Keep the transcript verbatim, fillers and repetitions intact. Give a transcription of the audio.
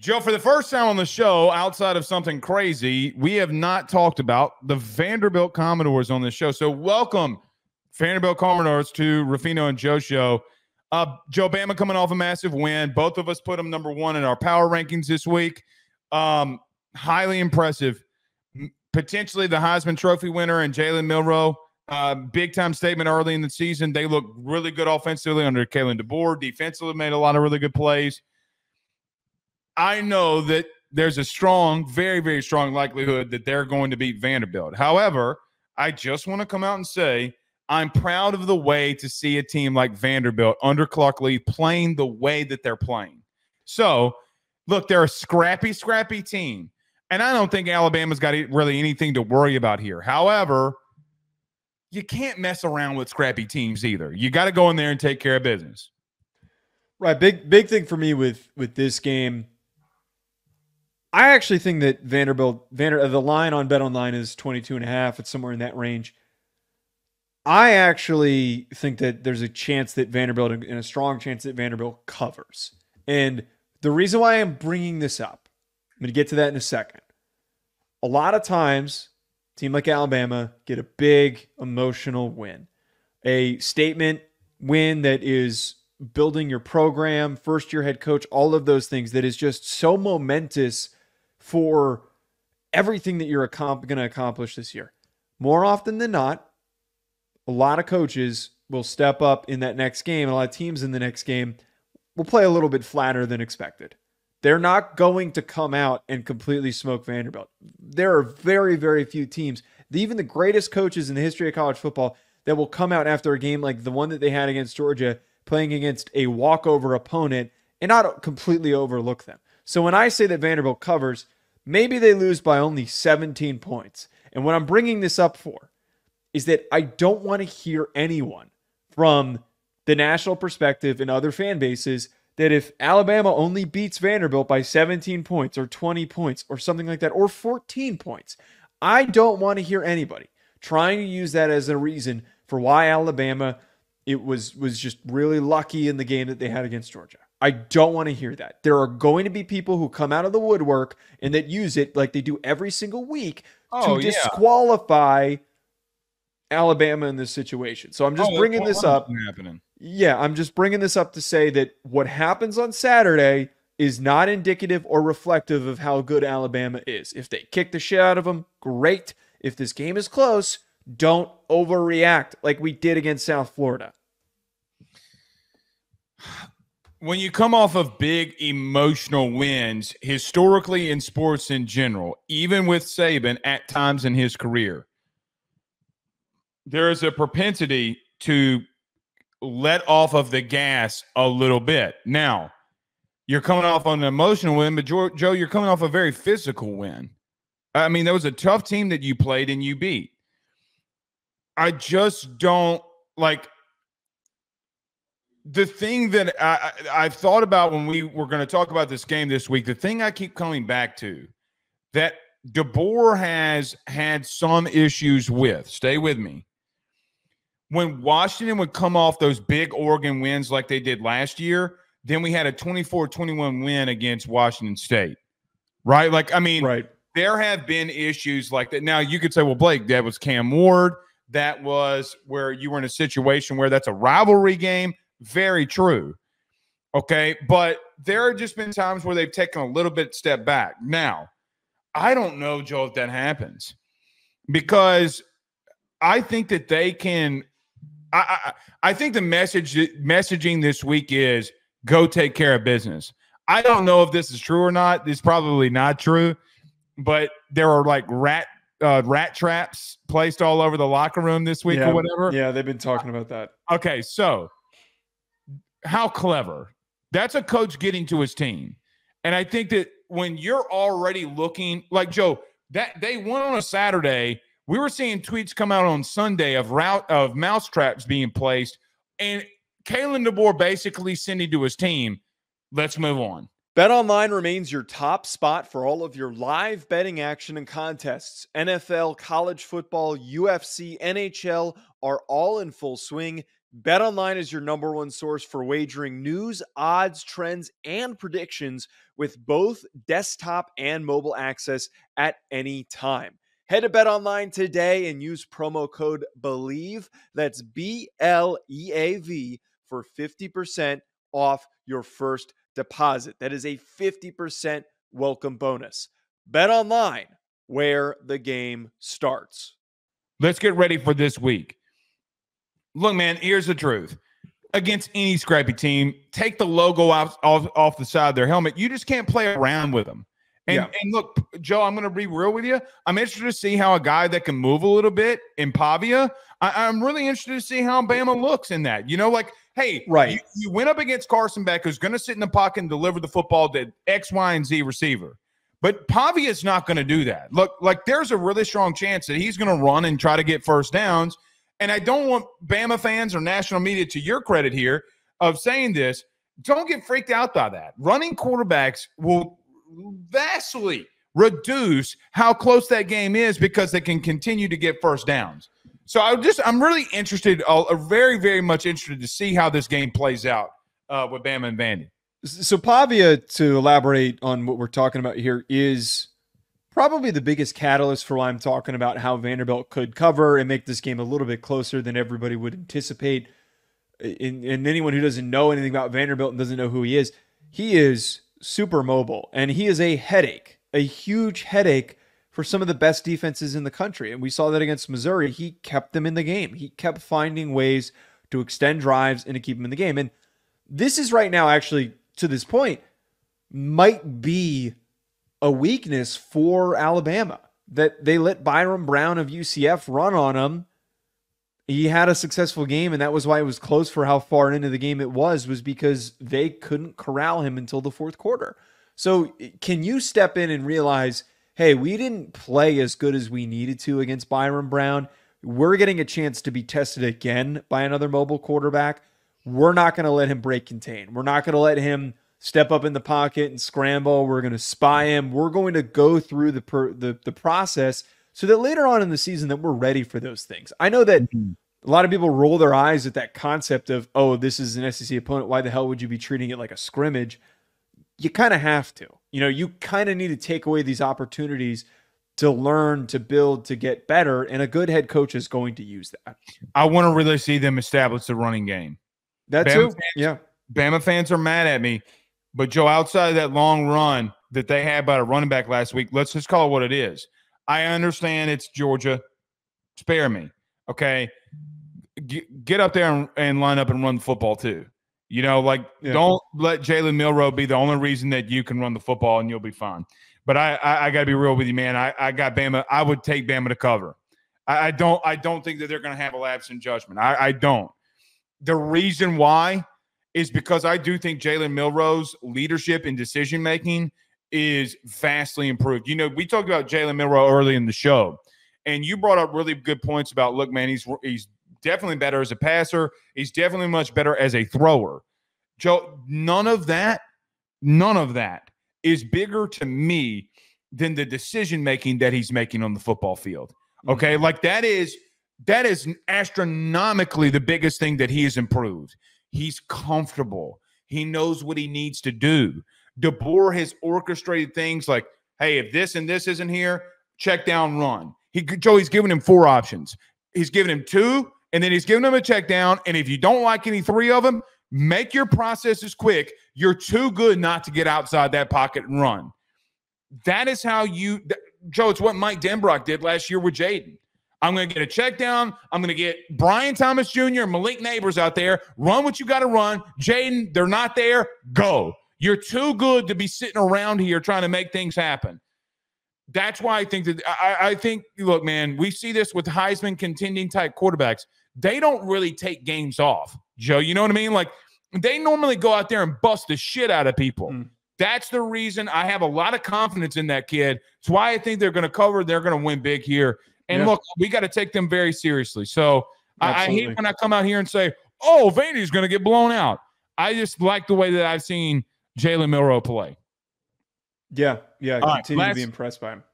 Joe, for the first time on the show, outside of something crazy, we have not talked about the Vanderbilt Commodores on this show. So welcome, Vanderbilt Commodores, to Ruffino and Joe show. Uh, Joe, Bama coming off a massive win. Both of us put them number one in our power rankings this week. Um, highly impressive. Potentially the Heisman Trophy winner and Jalen Milroe. Uh, big-time statement early in the season. They look really good offensively under Kalen DeBoer. Defensively made a lot of really good plays. I know that there's a strong, very, very strong likelihood that they're going to beat Vanderbilt. However, I just want to come out and say I'm proud of the way to see a team like Vanderbilt under Clark Lee playing the way that they're playing. So, look, they're a scrappy, scrappy team. And I don't think Alabama's got really anything to worry about here. However, you can't mess around with scrappy teams either. You got to go in there and take care of business. Right. Big, big thing for me with, with this game. I actually think that Vanderbilt, Vander, the line on BetOnline is twenty-two and a half. It's somewhere in that range. I actually think that there's a chance that Vanderbilt, and a strong chance that Vanderbilt covers. And the reason why I'm bringing this up, I'm going to get to that in a second. A lot of times, a team like Alabama get a big emotional win, a statement win that is building your program, first-year head coach, all of those things that is just so momentous for everything that you're going to accomplish this year. More often than not, a lot of coaches will step up in that next game, and a lot of teams in the next game will play a little bit flatter than expected. They're not going to come out and completely smoke Vanderbilt. There are very, very few teams, even the greatest coaches in the history of college football, that will come out after a game like the one that they had against Georgia, playing against a walkover opponent, and not completely overlook them. So when I say that Vanderbilt covers, maybe they lose by only seventeen points. And what I'm bringing this up for is that I don't want to hear anyone from the national perspective and other fan bases that if Alabama only beats Vanderbilt by seventeen points or twenty points or something like that, or fourteen points, I don't want to hear anybody trying to use that as a reason for why Alabama It was was just really lucky in the game that they had against Georgia. I don't want to hear that. There are going to be people who come out of the woodwork and that use it like they do every single week oh, to yeah. disqualify Alabama in this situation. So I'm just oh, bringing this up. Happening. Yeah, I'm just bringing this up to say that what happens on Saturday is not indicative or reflective of how good Alabama is. If they kick the shit out of them, great. If this game is close, don't overreact like we did against South Florida. When you come off of big emotional wins, historically in sports in general, even with Saban at times in his career, there is a propensity to let off of the gas a little bit. Now, you're coming off on an emotional win, but Joe, Joe you're coming off a very physical win. I mean, that was a tough team that you played and you beat. I just don't like the thing that I, I, I've thought about when we were going to talk about this game this week. The thing I keep coming back to that DeBoer has had some issues with, stay with me. When Washington would come off those big Oregon wins like they did last year, then we had a twenty-four twenty-one win against Washington State, right? Like, I mean, right. There have been issues like that. Now you could say, well, Blake, that was Cam Ward. That was where you were in a situation where that's a rivalry game. Very true. Okay. But there have just been times where they've taken a little bit step back. Now, I don't know, Joe, if that happens because I think that they can. I, I, I think the message messaging this week is go take care of business. I don't know if this is true or not. It's probably not true, but there are like rat Uh, rat traps placed all over the locker room this week yeah, or whatever. Yeah, they've been talking about that. Okay, so how clever. That's a coach getting to his team. And I think that when you're already looking, like, Joe, that they won on a Saturday. We were seeing tweets come out on Sunday of route of mouse traps being placed. And Kalen DeBoer basically sending to his team, let's move on. BetOnline remains your top spot for all of your live betting action and contests. N F L, college football, U F C, N H L are all in full swing, BetOnline is your number one source for wagering news, odds, trends, and predictions with both desktop and mobile access at any time. Head to BetOnline today and use promo code BELIEVE, that's B L E A V, for fifty percent off your first deposit. That is a fifty percent welcome bonus. BetOnline, where the game starts. Let's get ready for this week. Look, man, here's the truth. Against any scrappy team, take the logo off, off, off the side of their helmet. You just can't play around with them. And, yeah. and look, Joe, I'm going to be real with you. I'm interested to see how a guy that can move a little bit in Pavia, I, I'm really interested to see how Bama looks in that. You know, like, hey, right. you, you went up against Carson Beck, who's going to sit in the pocket and deliver the football to X, Y, and Z receiver. But Pavia is not going to do that. Look, like there's a really strong chance that he's going to run and try to get first downs. And I don't want Bama fans or national media, to your credit here, of saying this. Don't get freaked out by that. Running quarterbacks will vastly reduce how close that game is because they can continue to get first downs. So I just, I'm really interested, uh, very, very much interested to see how this game plays out uh, with Bama and Vandy. So Pavia, to elaborate on what we're talking about here, is probably the biggest catalyst for why I'm talking about how Vanderbilt could cover and make this game a little bit closer than everybody would anticipate. And, and anyone who doesn't know anything about Vanderbilt and doesn't know who he is, he is super mobile, and he is a headache, a huge headache for some of the best defenses in the country. And we saw that against Missouri. He kept them in the game. He kept finding ways to extend drives and to keep them in the game. And this is right now, actually, to this point, might be a weakness for Alabama, that they let Byron Brown of U C F run on him. He had a successful game, and that was why it was close for how far into the game it was, was because they couldn't corral him until the fourth quarter. So can you step in and realize, hey, we didn't play as good as we needed to against Byron Brown. We're getting a chance to be tested again by another mobile quarterback. We're not going to let him break contain. We're not going to let him step up in the pocket and scramble. We're going to spy him. We're going to go through the, per, the the process so that later on in the season that we're ready for those things. I know that a lot of people roll their eyes at that concept of, oh, this is an S E C opponent. Why the hell would you be treating it like a scrimmage? You kind of have to. You know, you kind of need to take away these opportunities to learn, to build, to get better, and a good head coach is going to use that. I want to really see them establish the running game. That's it. Yeah. Bama fans are mad at me. But, Joe, outside of that long run that they had by a running back last week, let's just call it what it is. I understand it's Georgia. Spare me, okay? G get up there and, and line up and run the football too. You know, like yeah. don't let Jalen Milroe be the only reason that you can run the football and you'll be fine. But I, I, I got to be real with you, man. I, I got Bama. I would take Bama to cover. I, I don't. I don't think that they're going to have a lapse in judgment. I, I don't. The reason why is because I do think Jalen Milroe's leadership and decision-making is vastly improved. You know, we talked about Jalen Milroe early in the show, and you brought up really good points about, look, man, he's he's definitely better as a passer. He's definitely much better as a thrower. Joe, none of that, none of that is bigger to me than the decision-making that he's making on the football field. Okay, mm-hmm. like that is that is astronomically the biggest thing that he has improved. He's comfortable. He knows what he needs to do. DeBoer has orchestrated things like, hey, if this and this isn't here, check down, run. He, Joe, he's giving him four options. He's giving him two, and then he's giving him a check down. And if you don't like any three of them, make your processes quick. You're too good not to get outside that pocket and run. That is how you – Joe, it's what Mike Denbrock did last year with Jaden. I'm going to get a check down. I'm going to get Brian Thomas Junior and Malik Neighbors out there. Run what you got to run. Jaden, they're not there. Go. You're too good to be sitting around here trying to make things happen. That's why I think that I, I think, look, man, we see this with Heisman contending type quarterbacks. They don't really take games off, Joe. You know what I mean? Like, they normally go out there and bust the shit out of people. Mm. That's the reason I have a lot of confidence in that kid. It's why I think they're going to cover. They're going to win big here. And, yeah. look, we got to take them very seriously. So I, I hate when I come out here and say, oh, Vandy's going to get blown out. I just like the way that I've seen Jalen Milroe play. Yeah, yeah, I continue right, last, to be impressed by him.